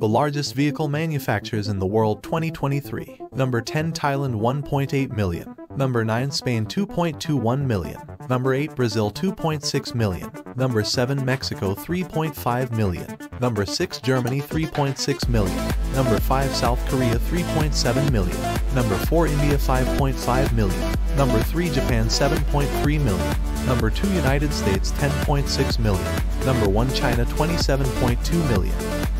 the largest vehicle manufacturers in the world 2023. Number 10, Thailand 1.8 million. Number 9, Spain 2.21 million. Number 8, Brazil 2.6 million. Number 7, Mexico 3.5 million. Number 6, Germany 3.6 million. Number 5, South Korea 3.7 million. Number 4, India 5.5 million. Number 3, Japan 7.3 million. Number 2, United States 10.6 million. Number 1, China 27.2 million.